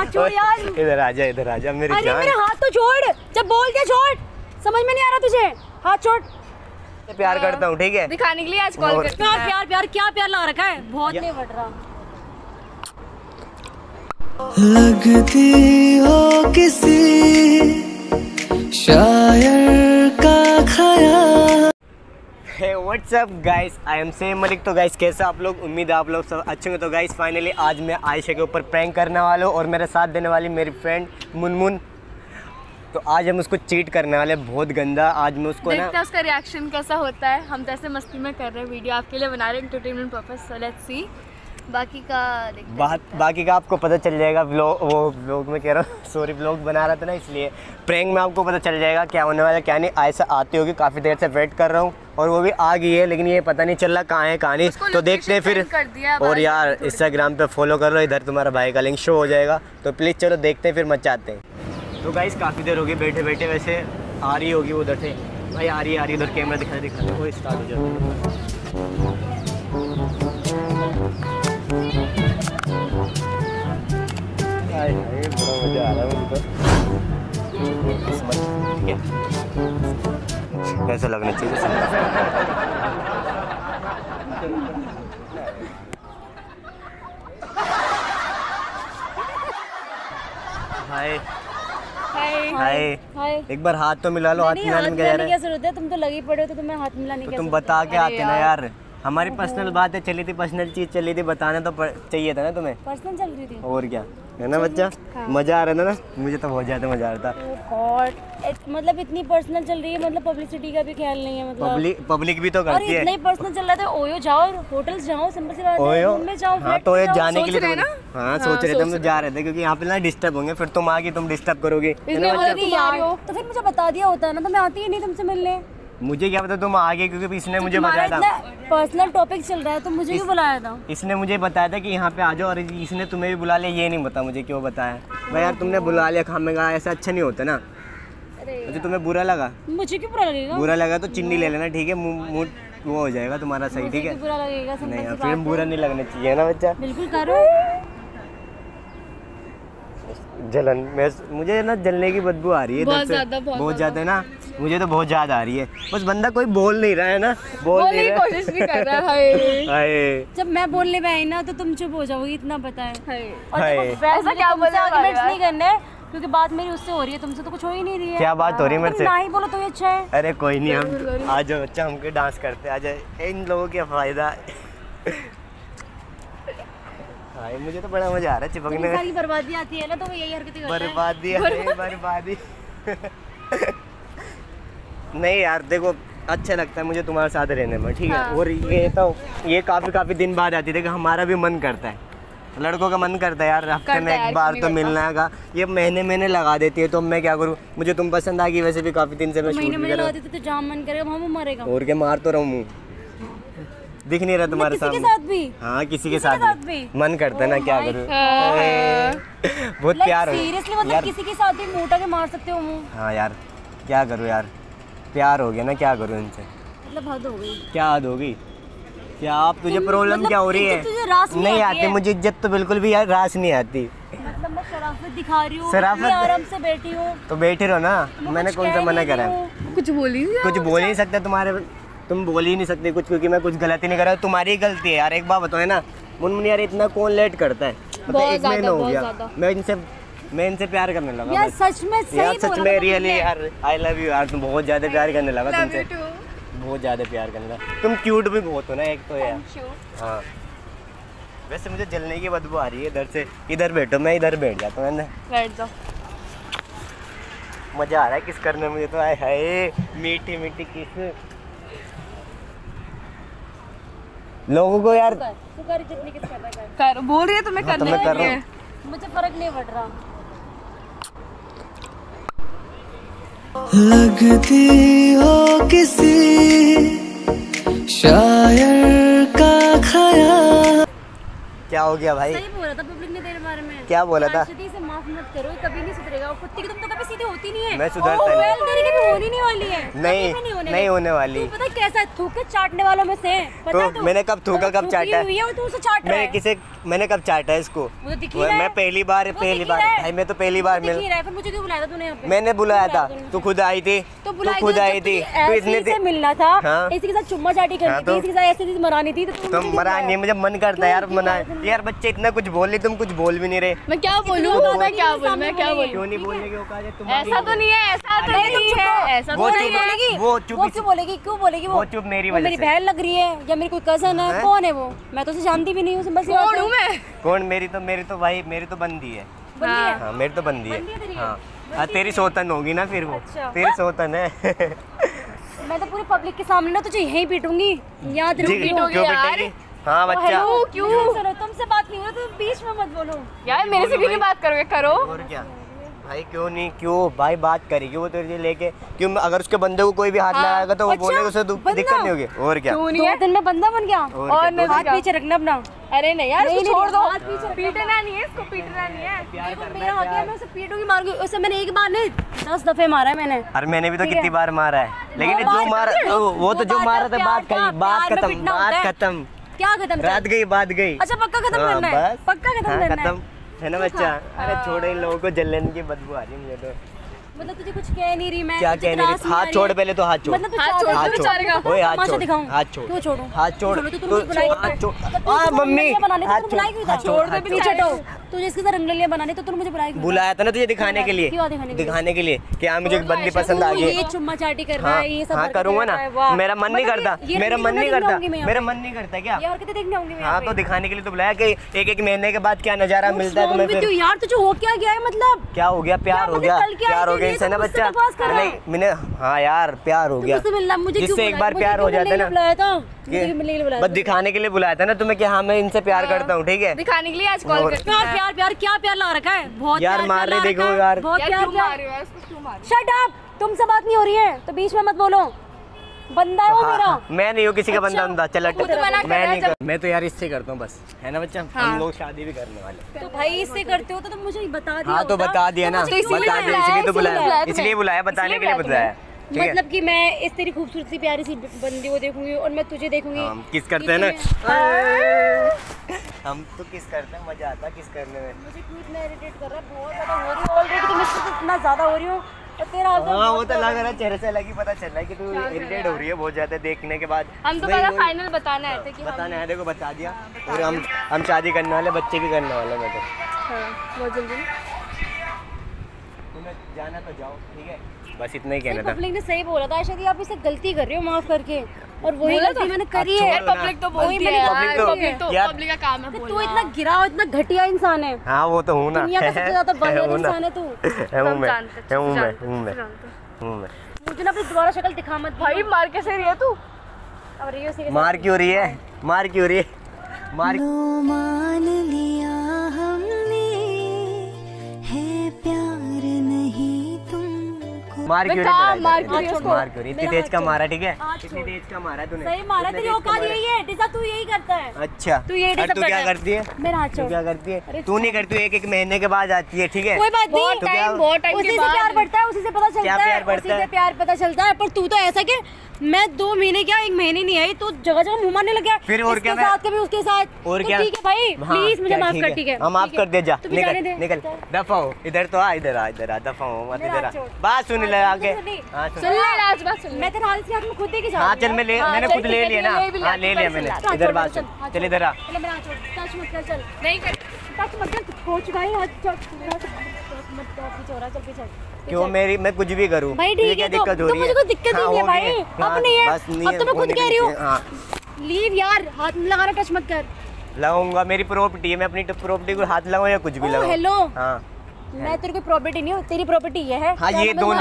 हाथ छोड़ यार। इधर आजा मेरी जान। अरे मेरा हाथ तो छोड़, जब बोल के छोड़। समझ में नहीं आ रहा तुझे, हाथ छोड़। प्यार करता हूँ ठीक है, दिखाने के लिए आज कॉल करता हूँ। प्यार प्यार क्या प्यार लगा रखा है, बहुत नहीं बढ़ रहा। लगती हो किसी शायर का ख्याल। Hey what's up guys, I am Sam Malik. तो गाइस कैसा आप लोग, उम्मीद है आप लोग सब अच्छे होंगे। तो गाइस फाइनली आज मैं आयशा के ऊपर प्रैंक करने वाला हूँ और मेरा साथ देने वाली मेरी फ्रेंड मुनमुन। तो आज हम उसको चीट करने वाले हैं बहुत गंदा। आज मैं उसको देखते हैं उसका रिएक्शन कैसा होता है। हम जैसे मस्ती में कर रहे हैं, वीडियो आपके लिए बना रहे हैं entertainment purpose, so let's see. बाकी का देखते हैं। बाकी का आपको पता चल जाएगा। व्लॉग में कह रहा हूँ, सॉरी व्लॉग बना रहा था ना इसलिए। प्रैंक में आपको पता चल जाएगा क्या होने वाला क्या नहीं। आयशा आती होगी, काफ़ी देर से वेट कर रहा हूँ और वो भी आ गई है, लेकिन ये पता नहीं चल रहा कहाँ है कहाँ नहीं। तो देखते हैं फिर। और यार इंस्टाग्राम पर फॉलो कर लो, इधर तुम्हारा भाई का लिंक शो हो जाएगा। तो प्लीज़ चलो देखते हैं फिर, मचाते हैं। तो गाइस काफ़ी देर हो गई बैठे बैठे। वैसे आ रही होगी वो उधर से, भाई आ रही उधर। कैमरा दिखा दो, वो स्टार्ट हो जाता है। ऐसा लगना चाहिए। हाय हाय हाय, एक बार हाथ तो मिला लो। हाथ मिलाने की जरूरत है, तुम तो लगी पड़े हो तो तुम्हें हाथ मिलाने की। तुम बता के आते ना यार, हमारी पर्सनल बात है, चली थी पर्सनल चीज चली थी, बताना तो चाहिए था ना तुम्हें। पर्सनल चल रही थी और क्या है ना बच्चा। मजा आ रहा था ना, मुझे तो बहुत ज्यादा मजा आ रहा था। मतलब इतनी पर्सनल चल रही है, मतलब पब्लिसिटी का भी ख्याल नहीं है। मतलब पब्लिक भी तो करती है। इतना ही पर्सनल चल रहा था। ओयो जाओ, होटल जाओ, सिंपल सी बात है, घूमने जाओ। हां तो ये जाने के लिए हाँ सोच रहे थे हम, तो जा रहे थे क्योंकि यहाँ पे ना डिस्टर्ब होंगे। फिर तुम आगे तुम डिस्टर्ब करोगे, तो फिर मुझे बता दिया होता ना, तो मैं आती ही नहीं तुमसे मिलने। मुझे क्या पता तुम आगे, क्योंकि इसने मुझे बताया था। पर्सनल टॉपिक चल रहा है तो मुझे क्यों बुलाया था? इसने मुझे बताया था कि यहाँ पे आ जाओ, और इसने तुम्हें भी बुला लिया। ये नहीं पता मुझे क्यों बताया। भाई यार तुमने बुला लिया खामेगा, ऐसा अच्छा नहीं होता ना। अरे तुम्हें बुरा लगा? मुझे क्यों बुरा लगेगा? बुरा लगा तो चिन्नी ले लेना ठीक है, मुँह वो हो जाएगा तुम्हारा सही ठीक है। नहीं फिर बुरा नहीं लगना चाहिए ना बच्चा। बिल्कुल करो। जलन मैं, मुझे ना जलने की बदबू आ रही है बहुत ज़्यादा ना। मुझे तो बहुत ज़्यादा आ रही है। बस बंदा कोई बोल नहीं रहा है ना, बोलने की कोशिश नहीं कर रहा है। जब मैं बोलने में आई ना तो तुम चुप हो जाओगी, इतना पता है। ऐसा क्या आर्गुमेंट्स नहीं करना है, क्योंकि बात मेरी उससे हो रही है, तुमसे तो कुछ हो ही नहीं रही है। क्या बात हो रही है मेरे से? ना ही बोलो तो अच्छा है। अरे कोई नहीं, हम आ जाओ बच्चा, हम के डांस करते आ जाओ। इन लोगों क्या फ़ायदा। भाई मुझे तो बड़ा मजा आ रहा है चिपकने में। सारी बर्बादी आती है ना, तो वो यही हरकतें करता है। बर्बादी नहीं यार देखो, अच्छा लगता है मुझे तुम्हारे साथ रहने में ठीक है। और ये तो ये काफी दिन बाद आती है कि हमारा भी मन करता है, लड़कों का मन करता है यार हफ्ते में एक बार तो मिलना है। ये महीने लगा देती है, तो मैं क्या करूँ? मुझे तुम पसंद आ गई, वैसे भी काफी दिन से मैं शूट भी कर रहा हूं। तो जहाँ मन करेगा वहाँ मरेगा। और क्या मार तो रहा हूँ, दिख नहीं रहा तुम्हारे सामने। हाँ किसी के साथ भी मन करता है ना, क्या करूँ। बहुत प्यार हो सीरियसली, मतलब किसी के साथ भी मोटा के मार सकते हो मुँह। हाँ यार क्या करूँ यार, प्यार हो गया ना, क्या करूँ इनसे। मतलब हद हो गई। क्या हद हो गई? क्या आप तुझे प्रॉब्लम क्या हो रही है? नहीं आती मुझे इज्जत, तो बिल्कुल भी यार रास नहीं आती। मतलब मैं शराफत दिखा रही हूँ, आराम से बैठी हूँ। तो बैठे रहो ना, मैंने कौन सा मना करा? कुछ बोल नहीं सकता तुम्हारे, तुम बोल ही नहीं सकते कुछ, क्योंकि मैं कुछ गलती नहीं कर रहा। तुम्हारी गलती है यार, एक बार बताओ है ना मुनमुन यार, इतना कौन लेट करता है? एक महीना हो गया मैं इनसे प्यार करने लगा यार। सच में रियली यार, आई लव यू यार। तुम बहुत ज़्यादा प्यार करने लगा, तुमसे बहुत ज़्यादा प्यार करने लगा। तुम क्यूट भी बहुत हो ना एक तो यार। हाँ वैसे मुझे जलने की बदबू आ रही है इधर से। इधर बैठो, मैं इधर बैठ जाता हूँ। बैठ जाओ, मज़ा आ रहा है किस करने मुझे तो। आए हाय मीठी मीठी किस। लोगों को यार तू कर जितनी किस करता है कर, बोल रही है तुम्हें करने के लिए, मुझे फर्क नहीं पड़ रहा। लगती हो किसी शायर का ख्याल। क्या हो गया भाई? सही बोला था पब्लिक ने तेरे बारे में। क्या बोला था? से माफ मत करो, कभी नहीं सुधरेगा। कुत्ते की तुम तो कभी सीधी होती नहीं है। मैं सुधरता नहीं। तेरी कभी होनी नहीं वाली है। नहीं होने वाली। तू पता कैसा थूके चाटने वालों में से है। मैंने कब थूका कब चाटा है? तू उसे चाट रहा है। मैंने कब चाटा है इसको? मैं पहली बार भाई, मैं तो पहली बार मिल रहा है। मुझे क्यों बुलाया था तूने यहाँ पे? मैंने बुलाया था, तू खुद आई थी। तो इतने से मिलना था, इसी के साथ चुम्मा चाटी करनी थी, इसी के साथ ऐसी चीज मनानी थी। तो मनानी मुझे मन करता है यार, मनाए यार। बच्चे इतना कुछ बोल रहे, तुम कुछ बोल भी नहीं रहे। मैं क्या बोलूं? क्यों नहीं बोलने की औकात है? ऐसा तो नहीं है, ऐसा तो नहीं है। ऐसा वो चुप बोलेगी, क्यों बोलेगी? वो चुप मेरी बहन लग रही है या मेरी कोई कजन है? कौन है वो? मैं तो उसे जानती भी नहीं हूँ। कौन? मेरी तो भाई, मेरी तो बंदी है। हाँ, मेरी तो बंदी है। हाँ, तेरी सौतन होगी ना फिर। वो तेरी सौतन है। मैं तो पूरी पब्लिक के सामने ना तुझे यहीं पीटूंगी, याद रखूंगी। हाँ बच्चा, क्यों तुमसे बात नहीं हो रही? तुम बीच में मत बोलो यार, मेरे से भी नहीं बात करोगे। करो और क्या भाई, क्यों नहीं? क्यों भाई बात करेगी वो तेरे लिए लेके? क्यों? अगर उसके बंदे को कोई भी हाथ लगाएगा तो वो बोलेगा उसे दिक्कत नहीं होगी। और क्या? दो दिन में बंदा बन गया और हाथ पीछे रखना अपना। अरे नहीं यार, नहीं, छोड़ दो। पीटना नहीं है इसको, पीटना नहीं है। मेरा हो गया, मैं उसे पीटूंगी, मारूंगी उसे। मैंने एक बार नहीं 10 दफे मारा है मैंने। अरे मैंने भी तो कितनी बार मारा है, लेकिन जो मारा वो तो जो मारा था बात कही, बात खत्म। क्या खत्म? रात गई, बात गई। अच्छा पक्का खत्म करना है? पक्का खत्म करना है है ना बच्चा? अरे छोड़े, इन लोगों को जलन की बदबू आ रही मुझे तो। मतलब तुझे कुछ कह नहीं रही मैं। क्या कह नहीं रही? हाथ छोड़ पहले तो। हाथ छोड़, मतलब तुझे इसके साथ रंगलियां बनाने तो तुम मुझे बुलाया था ना, तुझे दिखाने के लिए। दिखाने के लिए क्या मुझे बंदी पसंद आ गई? चुम्मा चाटी कर रहा है, ये सब करूंगा ना। मेरा मन नहीं करता क्या? हाँ तो दिखाने के लिए तो बुलाया कि एक महीने के बाद क्या नजारा मिलता है तुम्हें। यार तुझे हो क्या गया है? मतलब क्या हो गया? प्यार हो गया इनसे ना बच्चा। नहीं मैंने, हाँ यार प्यार हो गया जिससे एक बार प्यार हो जाता है ना। बस दिखाने के लिए बुलाया था ना तुम्हें कि हाँ मैं इनसे प्यार करता हूँ, ठीक है? दिखाने के लिए आज कॉल करता हूँ। क्या प्यार ला रखा है? बहुत यार मार रहे, देखो यार बहुत प्यार। शट अप, तुमसे बात नहीं हो रही है तो बीच में मत बोलो। बंदा है वो मेरा, मैं नहीं हूँ किसी का बंदा। चल मैं तो यार इससे करता हूँ बस, है ना बच्चा? हम लोग शादी भी करने वाले। तो भाई इससे करते हो तो तुम मुझे बता दिया। हाँ तो बता दिया ना, बता दिया इसलिए तो बुलाया, इसलिए बुलाया, बताने के लिए बुलाया। मतलब कि मैं इस तेरी खूबसूरती प्यारी सी बंदी को देखूंगी और मैं तुझे देखूंगी। हम किस करते हैं ना, हम तो किस करते हैं, मजा आता है किस करने में। मुझे क्यों इतना इरिटेट कर रहा है? बहुत ज्यादा हो रही है ऑलरेडी, तुम इससे इतना ज्यादा हो रही हो। और तेरा हां वो तो लग रहा है चेहरे से अलग ही पता चल रहा है कि तू इरिटेट हो रही है बहुत ज्यादा देखने के बाद। हम तो पहला फाइनल बताना है थे कि बताना है, देखो बता दिया। और हम शादी करने वाले, बच्चे भी करने वाले। मैं तो हां बहुत जल्दी तुम्हें जाना तो जाओ, ठीक है? बस इतना ही कहना था। पब्लिक ने सही बोला था आयशा दी, आप इससे गलती कर रहे हो माफ करके। और वही गलती मैंने करी है। पब्लिक तो बोलती है, पब्लिक का काम है बोलना। तू इतना गिरा और इतना घटिया इंसान है। हां वो तो हूं ना, दुनिया का सबसे ज्यादा बंदर इंसान है तू। हूं मैं। मुझे ना अपनी दोबारा शक्ल दिखा मत भाई। मार कैसे रही है तू? अब रही हो सीरियस? मार क्यों रही है? मार मान लिया हमने है प्यार नहीं। मार क्यों रही? इतनी तेज का मारा, ठीक है? इतनी तेज का मारा तूने, सही मारा। तेरी औकात यही है डिजा, तू यही करता है। अच्छा तू क्या करती है? मेरा हाथ छोड़। क्या करती है? तू नहीं करती, एक महीने के बाद आती है, ठीक है? कोई बात नहीं, उसी से प्यार बढ़ता है, उसी से पता चलता है, उसी से प्यार पता चलता है। पर तू तो ऐसा कि मैं 2 महीने क्या 1 महीने नहीं आई, तो जगह जगह मुँह मारने लग गया। फिर और क्या? कभी उसके साथ और क्या? ठीक है भाई, प्लीज मुझे माफ कर, ठीक है? हम माफ कर दे, जा निकल। दफा हो इधर, तो आ इधर, आ इधर आ, दफा हो मत इधर आ। बात सुन ले आगे, सुन ले लास्ट बात सुन। मैं तेरे हाल से हाथ में खुद ही के जा। हां चल, मैं ले, मैंने खुद ले लिया ना। हां ले लिया मैंने। इधर बात सुन, चल इधर आ। मेरा छोड़, टच मत कर। चल नहीं कर, टच मत कर। हो चुका है, हाथ मत पीछे हो रहा। चल पीछे क्यों? मेरी मैं कुछ भी करूं भाई, ठीक है? दिक्कत हो रही है तो मुझे कोई दिक्कत नहीं है भाई। अब नहीं है, अब तो मैं खुद कह रही हूं। लीव यार, हाथ मत लगा, टच मत कर। लगाऊंगा, मेरी प्रॉपर्टी है, मैं अपनी प्रॉपर्टी को हाथ लगाऊं या कुछ भी लगाऊं? हेलो, हां मैं तेरी कोई प्रॉपर्टी नहीं हूँ, तेरी प्रॉपर्टी ये है। हाँ ये दोनों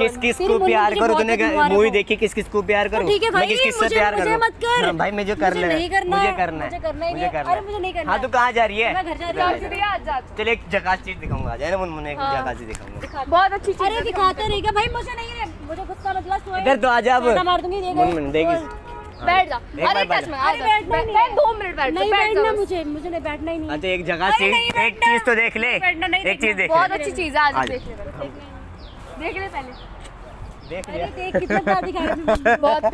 किस किस को प्यार करो? तूने मूवी देखी किस किस को प्यार करो? ठीक है भाई, मुझे मत कर भाई, मुझे करना है। अरे मुझे नहीं करना। हाँ तो कहाँ जा रही है? मैं घर जा रही हूँ। चल एक झकास चीज दिखाऊंगा, आ जाए ना। मुझे एक झकास चीज दिखाऊंगा, बहुत अच्छी। अरे दिखाते रहेगा भाई, मुझे नहीं है, मुझे गुस्सा मतलब। इधर तो आ जा, मार दूंगी। देखिए बैठ जा। अरे टच में, अरे बैठना नहीं है, 2 मिनट बैठ, नहीं बैठना, मुझे नहीं बैठना ही नहीं। अच्छा एक जगह से एक चीज तो देख ले, एक चीज देख, बहुत अच्छी चीज है, आज देख ले, देख ले पहले, देख लिया। अरे देख कितना प्यार दिखा रहा है, बहुत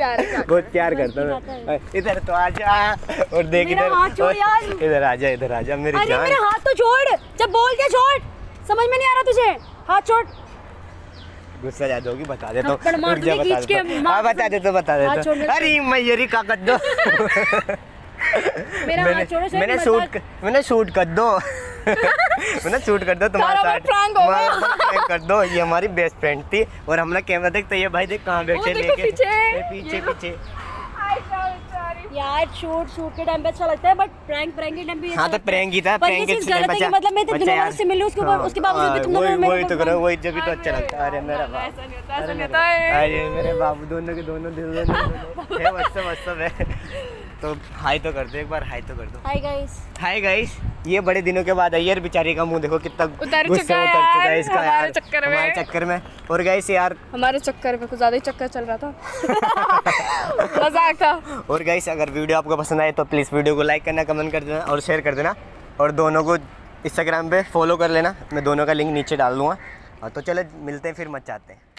प्यार करता है। इधर तो आजा और देख इधर, इधर आजा मेरी जान। अरे मेरा हाथ तो छोड़, जब बोल दिया छोड़, समझ में नहीं आ रहा तुझे, हाथ छोड़। गुस्सा ज्यादा होगी, बता देता हूँ, बता देता हूँ। अरे मयूरी का कर दो, मैंने शूट कर दो, मैंने शूट कर दो तुम्हारे साथ कर दो। ये हमारी बेस्ट फ्रेंड थी और हमने कैमरा देखते ये भाई देख कहाँ बैठे, पीछे यार। शूट के टाइम पे अच्छा लगता है, बट प्रैंक के टाइम पे हां तो प्रैंक ही था, प्रैंक के गलत है। मतलब मैं इतने दिनों से मिली उसके ऊपर, उसके बावजूद भी तुम लोग मेरे, वही तो करो, वही जब भी तो अच्छा लगता है। अरे मेरा बाप ऐसा नहीं होता, ऐसा नहीं होता है। अरे मेरे बाप दोनों के दोनों दिल है, व्हाट्सएप है। तो हाय तो कर दो एक बार, हाय तो कर दो। हाय गाइस, ये बड़े दिनों के बाद आई यार, बेचारी का मुंह देखो कितना उतर चुका है इसका यार, हमारे चक्कर में। और गाइस यार हमारे चक्कर में कुछ ज्यादा ही चक्कर चल रहा था, मजाक था। और गाइस अगर वीडियो आपको पसंद आए तो प्लीज वीडियो को लाइक करना, कमेंट कर देना और शेयर कर देना, और दोनों को इंस्टाग्राम पे फॉलो कर लेना, मैं दोनों का लिंक नीचे डाल दूंगा। तो चलो मिलते हैं फिर, मत चाहते हैं।